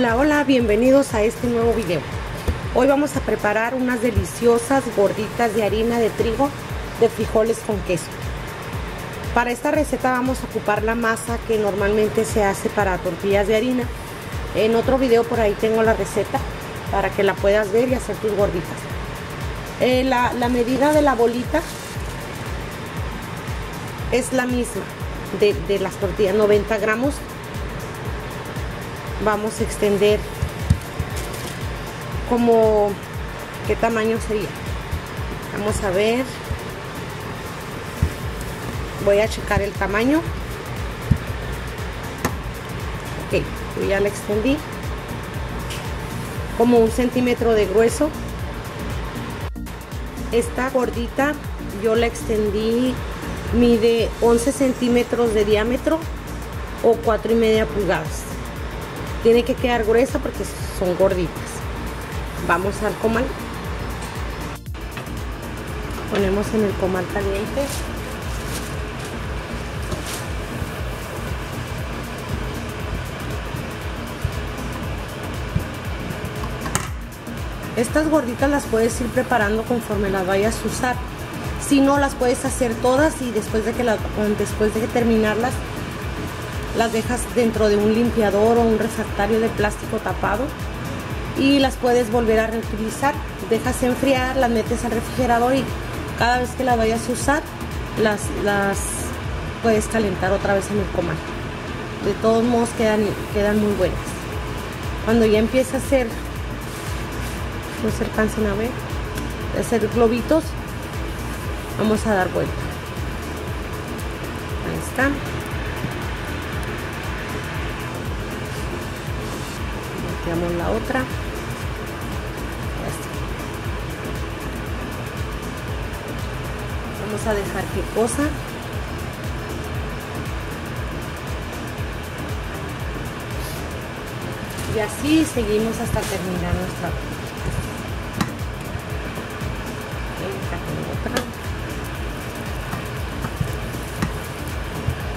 Hola, bienvenidos a este nuevo video. Hoy vamos a preparar unas deliciosas gorditas de harina de trigo de frijoles con queso. Para esta receta vamos a ocupar la masa que normalmente se hace para tortillas de harina. En otro video por ahí tengo la receta para que la puedas ver y hacer tus gorditas. La medida de la bolita es la misma de las tortillas, 90 gramos. Vamos a extender como qué tamaño sería. Vamos a ver. Voy a checar el tamaño. Ok, yo ya la extendí. Como 1 centímetro de grueso. Esta gordita yo la extendí. Mide 11 centímetros de diámetro o 4,5 pulgadas. Tiene que quedar gruesa porque son gorditas. Vamos al comal. Ponemos en el comal caliente. Estas gorditas las puedes ir preparando conforme las vayas a usar. Si no, las puedes hacer todas y después de terminarlas, las dejas dentro de un limpiador o un refractario de plástico tapado y las puedes volver a reutilizar. Dejas enfriar, las metes al refrigerador y cada vez que las vayas a usar las puedes calentar otra vez en el comal. De todos modos quedan muy buenas. Cuando ya empieza a hacer, no se alcanzan a ver, a hacer globitos, vamos a dar vuelta. Ahí está. Volteamos la otra. Ya está. Vamos a dejar que cosa. Y así seguimos hasta terminar nuestra.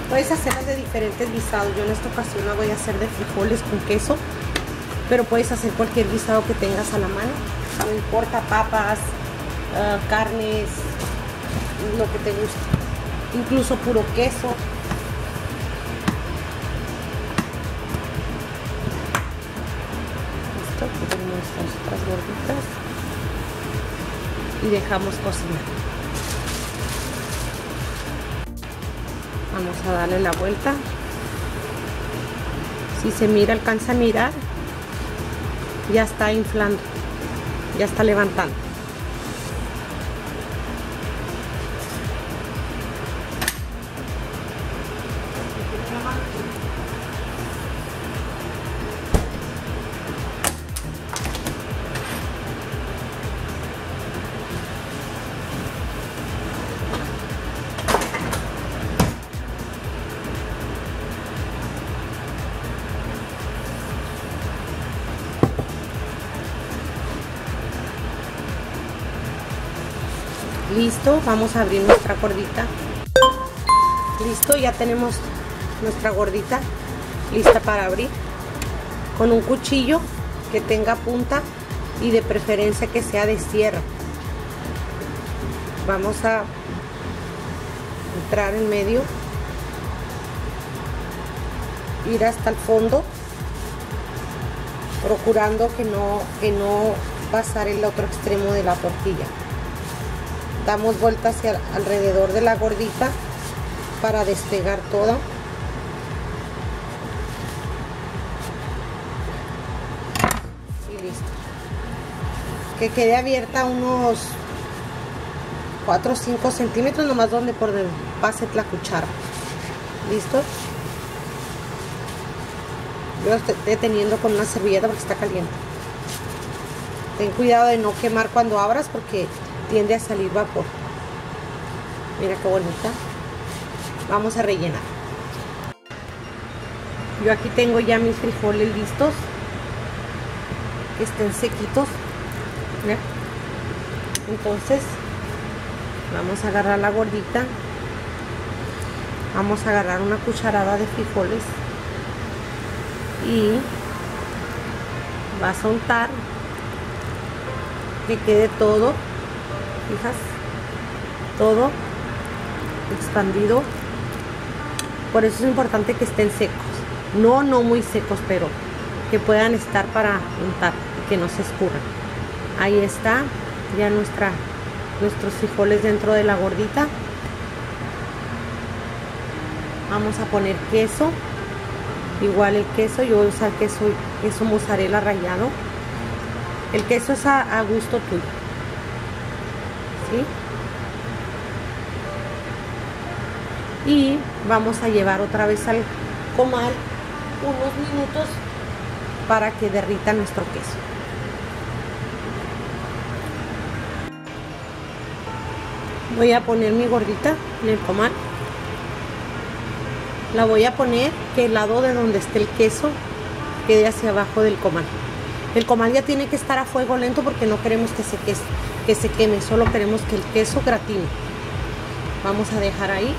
Puedes hacerlas de diferentes guisados. Yo en esta ocasión la voy a hacer de frijoles con queso, pero puedes hacer cualquier guisado que tengas a la mano, no importa, papas, carnes, lo que te guste, incluso puro queso. Listo, ponemos nuestras gorditas y dejamos cocinar. Vamos a darle la vuelta. Si se mira, alcanza a mirar, ya está inflando, ya está levantando. Listo, vamos a abrir nuestra gordita. Listo, ya tenemos nuestra gordita lista para abrir. Con un cuchillo que tenga punta y de preferencia que sea de sierra. Vamos a entrar en medio. Ir hasta el fondo. Procurando que no pasar el otro extremo de la tortilla. Damos vueltas alrededor de la gordita para despegar todo. Y listo. Que quede abierta unos 4 o 5 centímetros, nomás donde por donde pase la cuchara. ¿Listo? Yo estoy deteniendo con una servilleta porque está caliente. Ten cuidado de no quemar cuando abras porque tiende a salir vapor. Mira qué bonita. Vamos a rellenar. Yo aquí tengo ya mis frijoles listos, que estén sequitos. Mira. Entonces vamos a agarrar la gordita, vamos a agarrar una cucharada de frijoles y va a soltar, que quede todo, fijas, todo expandido. Por eso es importante que estén secos, no muy secos, pero que puedan estar para untar y que no se escurran. Ahí está ya nuestros frijoles dentro de la gordita. Vamos a poner queso, igual el queso, yo voy a usar queso mozzarella rallado. El queso es a gusto tuyo, ¿sí? Y vamos a llevar otra vez al comal unos minutos para que derrita nuestro queso. Voy a poner mi gordita en el comal. La voy a poner que el lado de donde esté el queso quede hacia abajo del comal. El comal ya tiene que estar a fuego lento porque no queremos que se queme, solo queremos que el queso gratine. Vamos a dejar ahí.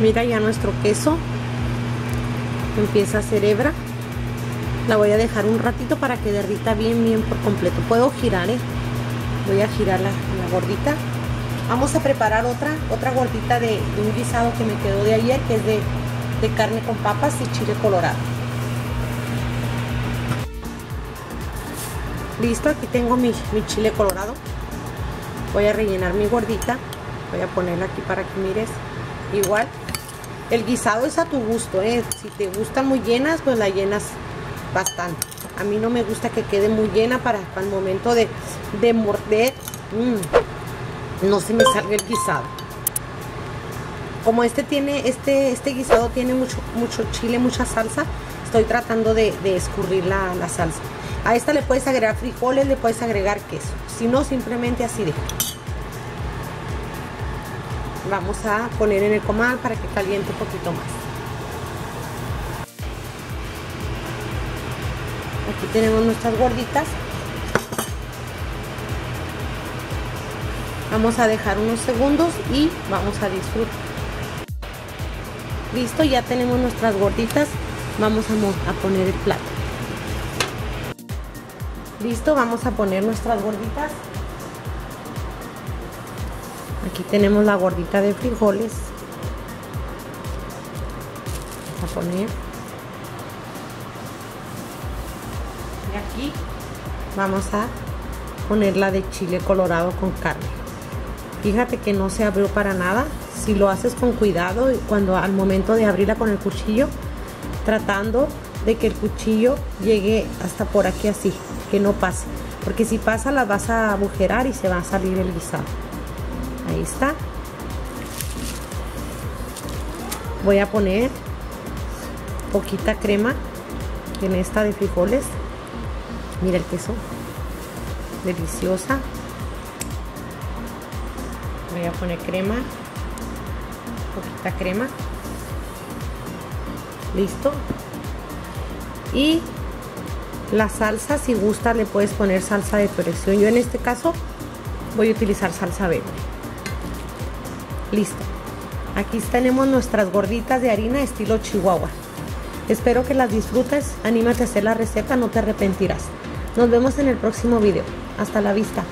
Mira, ya nuestro queso empieza a hacer hebra. La voy a dejar un ratito para que derrita bien por completo. Puedo girar, voy a girar la gordita. Vamos a preparar otra gordita de un guisado que me quedó de ayer, que es de carne con papas y chile colorado. Listo, aquí tengo mi chile colorado. Voy a rellenar mi gordita, voy a ponerla aquí para que mires. Igual el guisado es a tu gusto, si te gustan muy llenas, pues la llenas bastante. A mí no me gusta que quede muy llena para el momento de morder, no se me salga el guisado. Como este guisado tiene mucho chile, mucha salsa, estoy tratando de escurrir la salsa. A esta le puedes agregar frijoles, le puedes agregar queso, si no, simplemente así deja. Vamos a poner en el comal para que caliente un poquito más. Aquí tenemos nuestras gorditas. Vamos a dejar unos segundos y vamos a disfrutar. Listo, ya tenemos nuestras gorditas. Vamos a poner el plato. Listo, vamos a poner nuestras gorditas. Aquí tenemos la gordita de frijoles. Vamos a poner. Y aquí vamos a poner la de chile colorado con carne. Fíjate que no se abrió para nada. Si lo haces con cuidado, cuando al momento de abrirla con el cuchillo, tratando de que el cuchillo llegue hasta por aquí así, que no pase. Porque si pasa, las vas a agujerar y se va a salir el guisado. Ahí está. Voy a poner poquita crema en esta de frijoles. Mira el queso, deliciosa. Voy a poner crema, poquita crema. Listo. Y la salsa, si gusta, le puedes poner salsa de tu elección. Yo en este caso voy a utilizar salsa verde. Listo, aquí tenemos nuestras gorditas de harina estilo Chihuahua. Espero que las disfrutes, anímate a hacer la receta, no te arrepentirás. Nos vemos en el próximo video. Hasta la vista.